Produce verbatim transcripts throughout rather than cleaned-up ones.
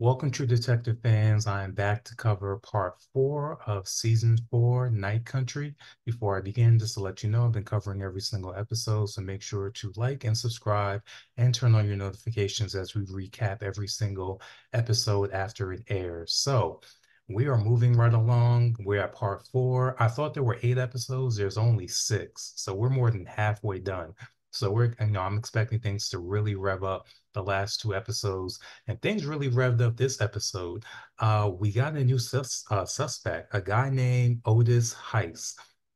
Welcome, True Detective fans. I am back to cover part four of season four, Night Country. Before I begin, just to let you know, I've been covering every single episode, so make sure to like and subscribe and turn on your notifications as we recap every single episode after it airs. So we are moving right along. We're at part four. I thought there were eight episodes. There's only six, so we're more than halfway done. So we're, you know, I'm expecting things to really rev up the last two episodes, and things really revved up this episode. Uh, we got a new sus uh, suspect, a guy named Otis Heiss.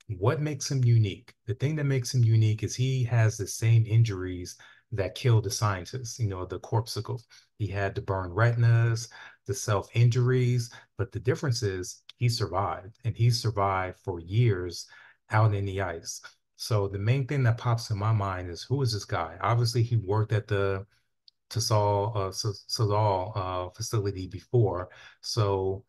What makes him unique? The thing that makes him unique is he has the same injuries that killed the scientists, you know, the corpuscle. He had the burned retinas, the self-injuries, but the difference is he survived, and he survived for years out in the ice. So the main thing that pops in my mind is, who is this guy? Obviously, he worked at the Tazal, uh, Tazal, uh facility before. So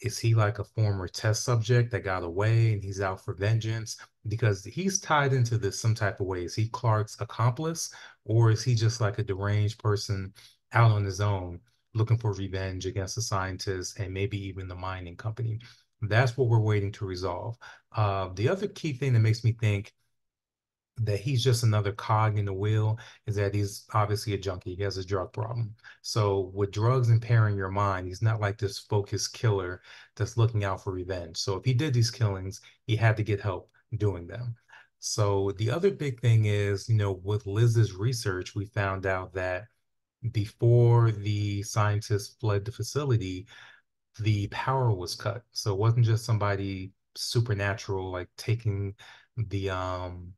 is he like a former test subject that got away and he's out for vengeance? Because he's tied into this some type of way. Is he Clark's accomplice, or is he just like a deranged person out on his own looking for revenge against the scientists and maybe even the mining company? That's what we're waiting to resolve. Uh, the other key thing that makes me think that he's just another cog in the wheel is that he's obviously a junkie. He has a drug problem. So with drugs impairing your mind, he's not like this focused killer that's looking out for revenge. So if he did these killings, he had to get help doing them. So the other big thing is, you know, with Liz's research, we found out that before the scientists fled the facility, the power was cut. So it wasn't just somebody supernatural, like taking the um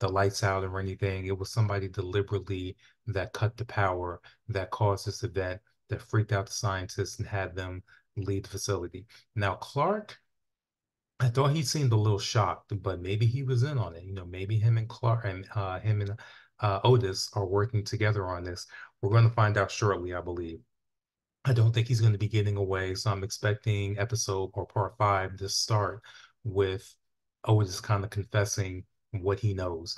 the lights out or anything. It was somebody deliberately that cut the power that caused this event that freaked out the scientists and had them leave the facility. Now, Clark, I thought he seemed a little shocked, but maybe he was in on it. You know, maybe him and Clark and uh, him and uh, Otis are working together on this. We're going to find out shortly, I believe. I don't think he's going to be getting away, so I'm expecting episode or part five to start with Otis kind of confessing what he knows.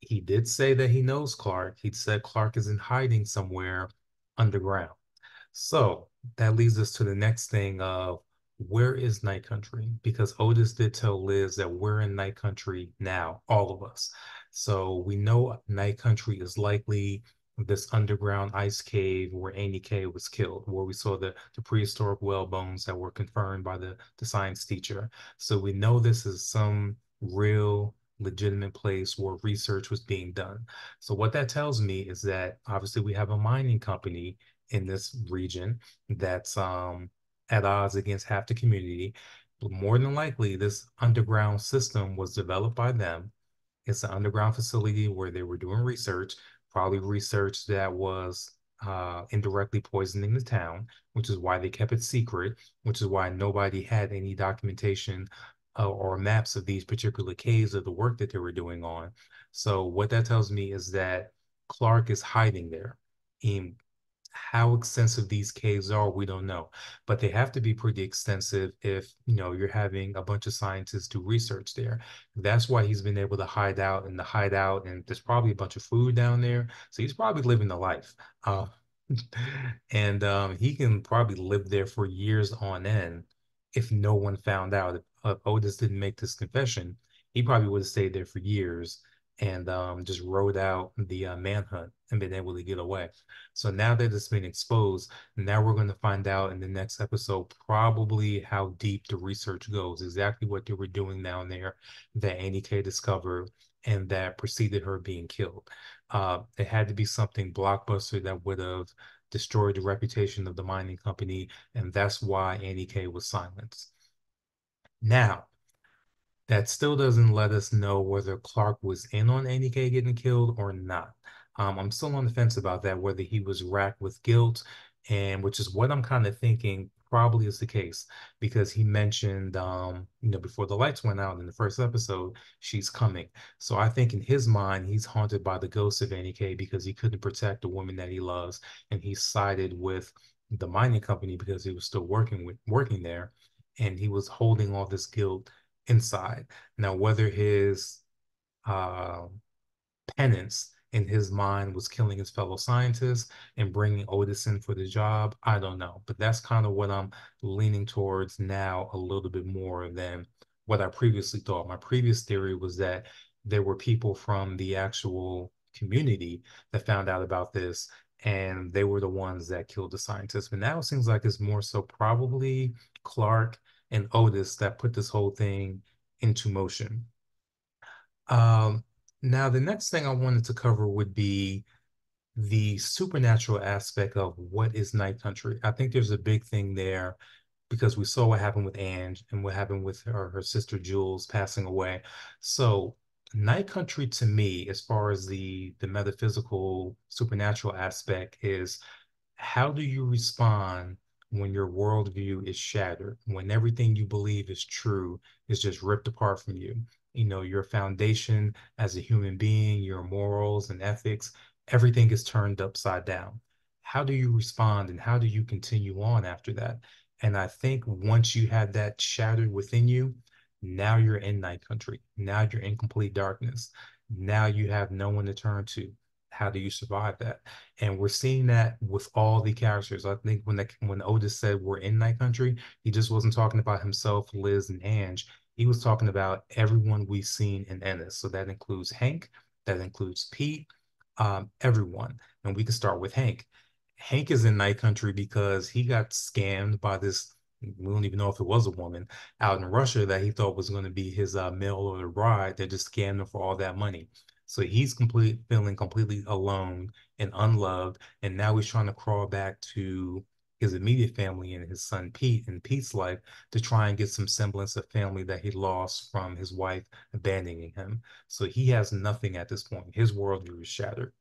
He did say that he knows Clark. He said Clark is in hiding somewhere underground. So that leads us to the next thing of, where is Night Country? Because Otis did tell Liz that we're in Night Country now, all of us. So we know Night Country is likely this underground ice cave where Annie K was killed, where we saw the, the prehistoric whale bones that were confirmed by the, the science teacher. So we know this is some real legitimate place where research was being done. So what that tells me is that obviously we have a mining company in this region that's um, at odds against half the community. But more than likely, this underground system was developed by them. It's an underground facility where they were doing research, probably research that was uh, indirectly poisoning the town, which is why they kept it secret, which is why nobody had any documentation or maps of these particular caves of the work that they were doing on. So what that tells me is that Clark is hiding there. And how extensive these caves are, we don't know. But they have to be pretty extensive if, you know, you're having a bunch of scientists do research there. That's why he's been able to hide out and the hideout, and there's probably a bunch of food down there. So he's probably living the life. Uh, and um, he can probably live there for years on end if no one found out. If Otis didn't make this confession, he probably would have stayed there for years and um, just rode out the uh, manhunt and been able to get away. So now that it's been exposed, now we're going to find out in the next episode probably how deep the research goes, exactly what they were doing down there that Annie K discovered and that preceded her being killed. Uh, it had to be something blockbuster that would have destroyed the reputation of the mining company, and that's why Annie K was silenced. Now, that still doesn't let us know whether Clark was in on Annie K getting killed or not. Um, I'm still on the fence about that, whether he was racked with guilt, and which is what I'm kind of thinking probably is the case, because he mentioned, um, you know, before the lights went out in the first episode, she's coming. So I think in his mind, he's haunted by the ghost of Annie K because he couldn't protect the woman that he loves, and he sided with the mining company because he was still working with working there. And he was holding all this guilt inside. Now, whether his uh, penance in his mind was killing his fellow scientists and bringing Otis in for the job. I don't know, but that's kind of what I'm leaning towards now a little bit more than what I previously thought. My previous theory was that there were people from the actual community that found out about this, and they were the ones that killed the scientists. But now it seems like it's more so probably Clark and Otis that put this whole thing into motion. Um, now, the next thing I wanted to cover would be the supernatural aspect of what is Night Country. I think there's a big thing there because we saw what happened with Ange and what happened with her, her sister Jules passing away. So Night Country to me, as far as the, the metaphysical supernatural aspect, is how do you respond when your worldview is shattered, when everything you believe is true is just ripped apart from you? You know, your foundation as a human being, your morals and ethics, everything is turned upside down. How do you respond and how do you continue on after that? And I think once you have that shattered within you, now you're in Night Country. Now you're in complete darkness. Now you have no one to turn to. How do you survive that? And we're seeing that with all the characters. I think when the, when Otis said we're in Night Country, he just wasn't talking about himself, Liz, and Ange. He was talking about everyone we've seen in Ennis. So that includes Hank, that includes Pete, um, everyone. And we can start with Hank. Hank is in Night Country because he got scammed by this, we don't even know if it was a woman, out in Russia that he thought was going to be his uh, mail order bride. They just scammed him for all that money. So he's complete, feeling completely alone and unloved. And now he's trying to crawl back to his immediate family and his son Pete and Pete's life to try and get some semblance of family that he lost from his wife abandoning him. So he has nothing at this point. His worldview is shattered.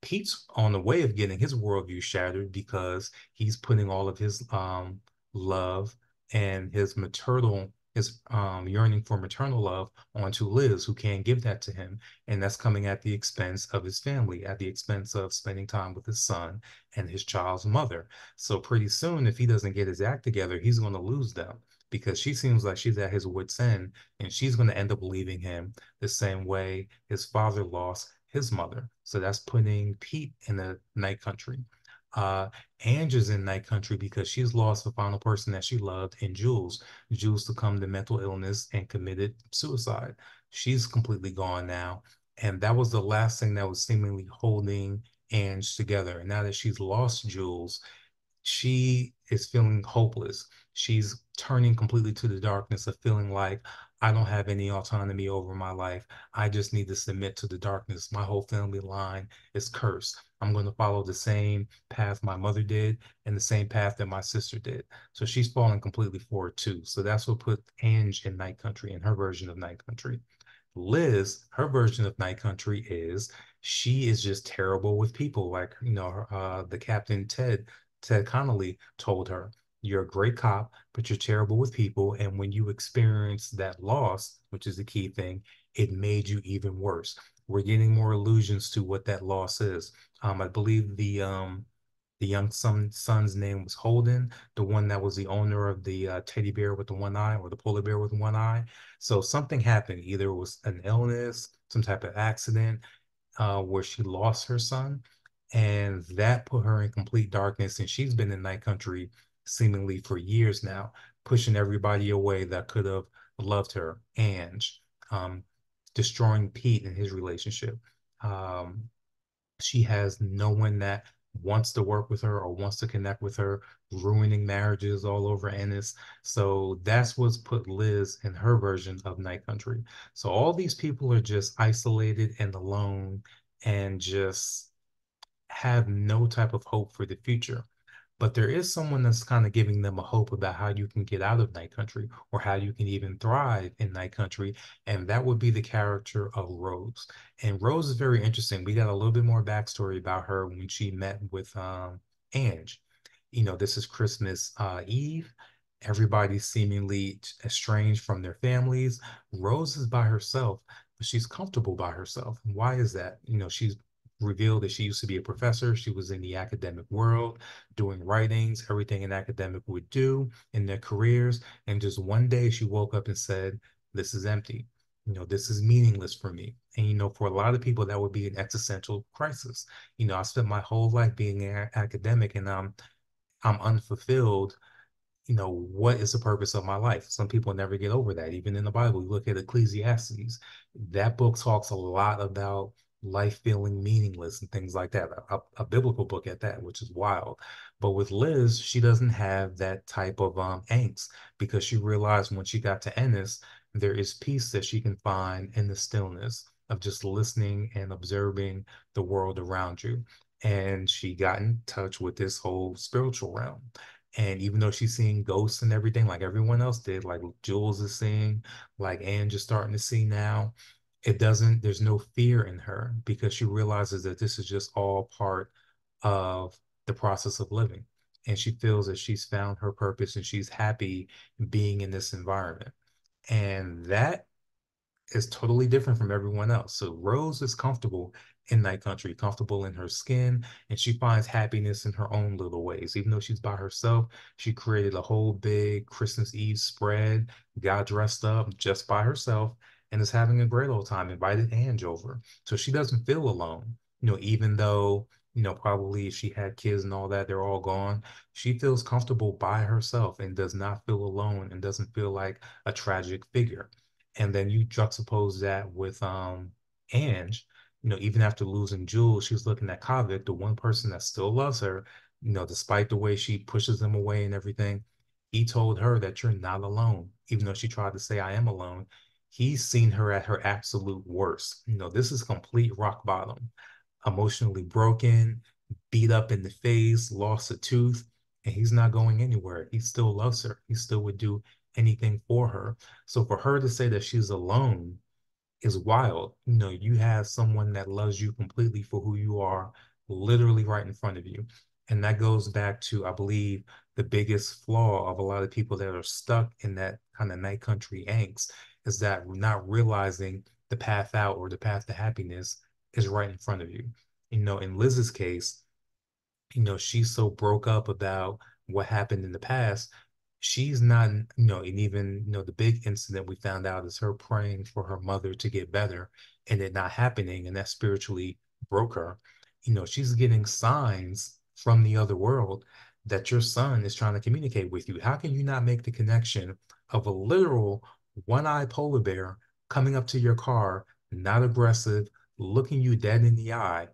Pete's on the way of getting his worldview shattered because he's putting all of his um, love and his maternal His um, yearning for maternal love onto Liz, who can't give that to him. And that's coming at the expense of his family, at the expense of spending time with his son and his child's mother. So pretty soon, if he doesn't get his act together, he's going to lose them because she seems like she's at his wit's end, and she's going to end up leaving him the same way his father lost his mother. So that's putting Pete in the Night Country. Uh, Ange is in Night Country because she's lost the final person that she loved in Jules. Jules succumbed to mental illness and committed suicide. She's completely gone now. And that was the last thing that was seemingly holding Ange together. And now that she's lost Jules, she is feeling hopeless. She's turning completely to the darkness of feeling like, I don't have any autonomy over my life. I just need to submit to the darkness. My whole family line is cursed. I'm going to follow the same path my mother did and the same path that my sister did. So she's falling completely for it too. So that's what put Ange in Night Country and her version of Night Country. Liz, her version of Night Country is she is just terrible with people. Like, you know, uh, the Captain Ted, Ted Connelly told her, you're a great cop, but you're terrible with people. And when you experience that loss, which is the key thing, it made you even worse. We're getting more allusions to what that loss is. Um, I believe the um, the young son, son's name was Holden, the one that was the owner of the uh, teddy bear with the one eye, or the polar bear with one eye. So something happened. Either it was an illness, some type of accident uh, where she lost her son. And that put her in complete darkness. And she's been in Night Country seemingly for years now, pushing everybody away that could have loved her. Ange, um, destroying Pete and his relationship. Um, she has no one that wants to work with her or wants to connect with her, ruining marriages all over Ennis. So that's what's put Liz in her version of Night Country. So all these people are just isolated and alone and just have no type of hope for the future. But there is someone that's kind of giving them a hope about how you can get out of Night Country or how you can even thrive in Night Country. And that would be the character of Rose. And Rose is very interesting. We got a little bit more backstory about her when she met with um, Ange. You know, this is Christmas uh, Eve. Everybody's seemingly estranged from their families. Rose is by herself, but she's comfortable by herself. And why is that? You know, she's revealed that she used to be a professor. She was in the academic world, doing writings, everything an academic would do in their careers. And just one day she woke up and said, this is empty. You know, this is meaningless for me. And, you know, for a lot of people, that would be an existential crisis. You know, I spent my whole life being an academic and I'm, I'm unfulfilled. You know, what is the purpose of my life? Some people never get over that. Even in the Bible, you look at Ecclesiastes. That book talks a lot about life feeling meaningless and things like that. A, a biblical book at that, which is wild. But with Liz, she doesn't have that type of um, angst, because she realized when she got to Ennis, there is peace that she can find in the stillness of just listening and observing the world around you. And she got in touch with this whole spiritual realm. And even though she's seeing ghosts and everything like everyone else did, like Jules is seeing, like Ange is starting to see now, it doesn't, there's no fear in her, because she realizes that this is just all part of the process of living. And she feels that she's found her purpose and she's happy being in this environment. And that is totally different from everyone else. So Rose is comfortable in Night Country, comfortable in her skin, and she finds happiness in her own little ways. Even though she's by herself, she created a whole big Christmas Eve spread, got dressed up just by herself, and is having a great old time, invited Ange over. So she doesn't feel alone, you know, even though, you know, probably if she had kids and all that, they're all gone. She feels comfortable by herself and does not feel alone and doesn't feel like a tragic figure. And then you juxtapose that with um, Ange. You know, even after losing Jules, she's looking at Qavvik, the one person that still loves her, you know, despite the way she pushes him away and everything. He told her that you're not alone, even though she tried to say I am alone. He's seen her at her absolute worst. You know, this is complete rock bottom. Emotionally broken, beat up in the face, lost a tooth, and he's not going anywhere. He still loves her. He still would do anything for her. So for her to say that she's alone is wild. You know, you have someone that loves you completely for who you are, literally right in front of you. And that goes back to, I believe, the biggest flaw of a lot of people that are stuck in that kind of Night Country angst, is that not realizing the path out or the path to happiness is right in front of you. You know, in Liz's case, you know, she's so broke up about what happened in the past. She's not, you know, and even, you know, the big incident we found out is her praying for her mother to get better and it not happening. And that spiritually broke her. You know, she's getting signs from the other world that your son is trying to communicate with you. How can you not make the connection of a literal one-eyed polar bear coming up to your car, not aggressive, looking you dead in the eye?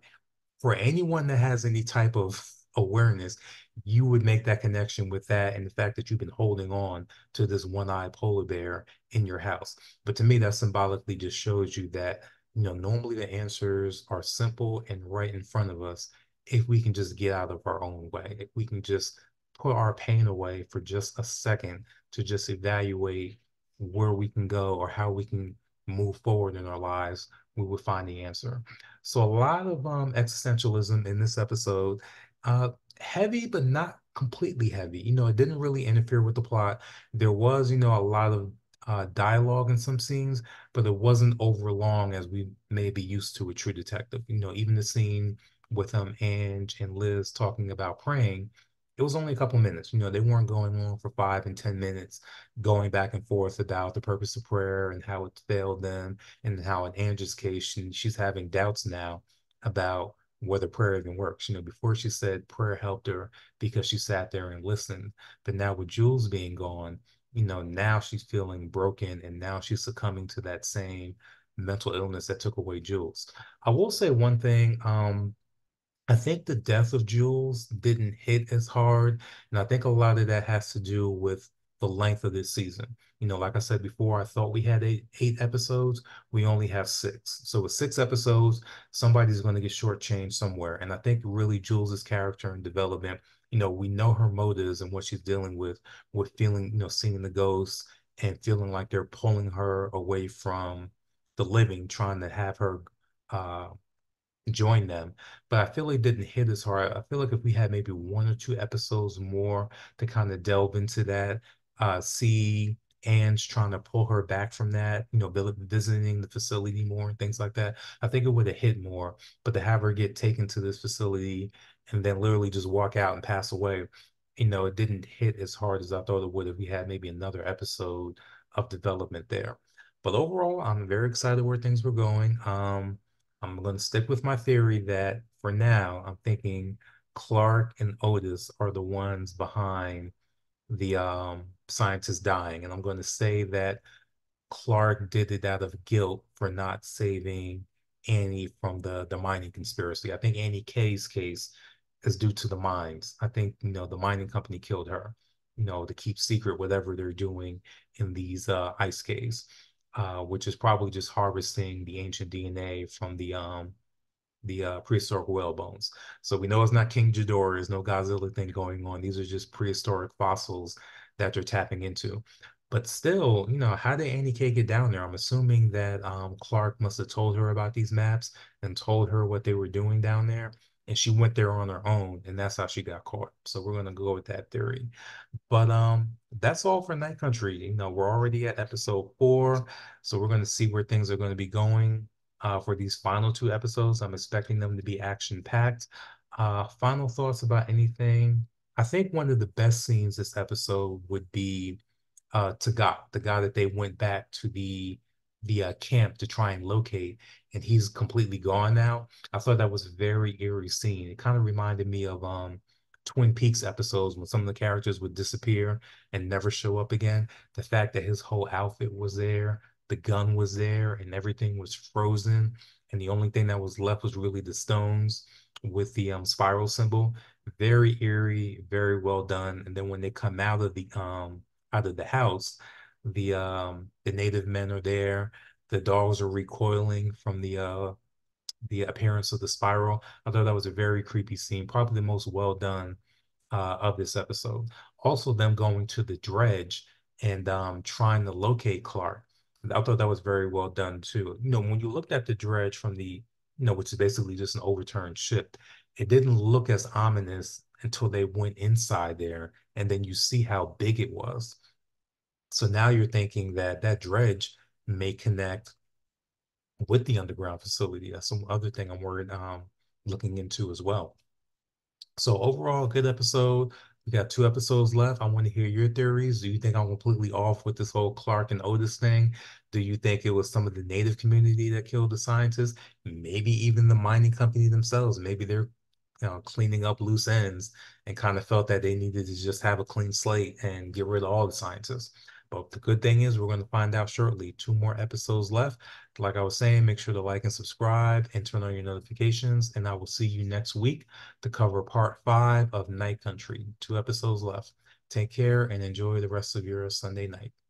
For anyone that has any type of awareness, you would make that connection with that and the fact that you've been holding on to this one-eyed polar bear in your house. But to me, that symbolically just shows you that, you know, normally the answers are simple and right in front of us if we can just get out of our own way, if we can just put our pain away for just a second to just evaluate where we can go or how we can move forward in our lives, we would find the answer. So a lot of um, existentialism in this episode, uh, heavy, but not completely heavy. You know, it didn't really interfere with the plot. There was, you know, a lot of uh, dialogue in some scenes, but it wasn't over long as we may be used to with True Detective. You know, even the scene with um, Ange and Liz talking about praying, it was only a couple minutes. You know, they weren't going on for five and ten minutes, going back and forth about the purpose of prayer and how it failed them, and how in Ange's case, she, she's having doubts now about whether prayer even works. You know, before she said prayer helped her because she sat there and listened. But now with Jules being gone, you know, now she's feeling broken and now she's succumbing to that same mental illness that took away Jules. I will say one thing. Um, I think the death of Jules didn't hit as hard. And I think a lot of that has to do with the length of this season. You know, like I said before, I thought we had eight, eight episodes. We only have six. So with six episodes, somebody's going to get shortchanged somewhere. And I think really Jules's character and development, you know, we know her motives and what she's dealing with, with feeling, you know, seeing the ghosts and feeling like they're pulling her away from the living, trying to have her uh, join them. But I feel it didn't hit as hard. I feel like if we had maybe one or two episodes more to kind of delve into that, uh, see Ange trying to pull her back from that, you know, visiting the facility more and things like that, I think it would have hit more. But to have her get taken to this facility and then literally just walk out and pass away, you know, it didn't hit as hard as I thought it would if we had maybe another episode of development there. But overall, I'm very excited where things were going. Um, I'm going to stick with my theory that for now, I'm thinking Clark and Otis are the ones behind the um, scientist dying. And I'm going to say that Clark did it out of guilt for not saving Annie from the, the mining conspiracy. I think Annie K's case is due to the mines. I think, you know, the mining company killed her, you know, to keep secret whatever they're doing in these uh, ice caves, uh, which is probably just harvesting the ancient D N A from the um, the uh, prehistoric whale bones. So we know it's not King Ghidorah, there's no Godzilla thing going on. These are just prehistoric fossils that they're tapping into. But still, you know, how did Annie K get down there? I'm assuming that um, Clark must have told her about these maps and told her what they were doing down there. And she went there on her own, and that's how she got caught. So we're going to go with that theory. But um, that's all for Night Country. You know, we're already at episode four, so we're going to see where things are going to be going uh, for these final two episodes. I'm expecting them to be action-packed. Uh, final thoughts about anything? I think one of the best scenes this episode would be Uh, Tagat, the guy that they went back to the the uh, camp to try and locate, and he's completely gone now. I thought that was a very eerie scene. It kind of reminded me of um, Twin Peaks episodes when some of the characters would disappear and never show up again. The fact that his whole outfit was there, the gun was there, and everything was frozen, and the only thing that was left was really the stones with the um, spiral symbol. Very eerie, very well done. And then when they come out of the um. out of the house, the um the native men are there, the dogs are recoiling from the uh the appearance of the spiral. I thought that was a very creepy scene, probably the most well done uh of this episode. Also them going to the dredge and um trying to locate Clark, I thought that was very well done too. You know, when you looked at the dredge from the, you know, which is basically just an overturned ship, it didn't look as ominous until they went inside there, and then you see how big it was. So now you're thinking that that dredge may connect with the underground facility. That's some other thing I'm worried, um, looking into as well. So overall, good episode. We got two episodes left. I want to hear your theories. Do you think I'm completely off with this whole Clark and Otis thing? Do you think it was some of the native community that killed the scientists? Maybe even the mining company themselves. Maybe they're, you know, cleaning up loose ends and kind of felt that they needed to just have a clean slate and get rid of all the scientists. But the good thing is we're going to find out shortly. Two more episodes left. Like I was saying, make sure to like and subscribe and turn on your notifications. And I will see you next week to cover part five of Night Country. Two episodes left. Take care and enjoy the rest of your Sunday night.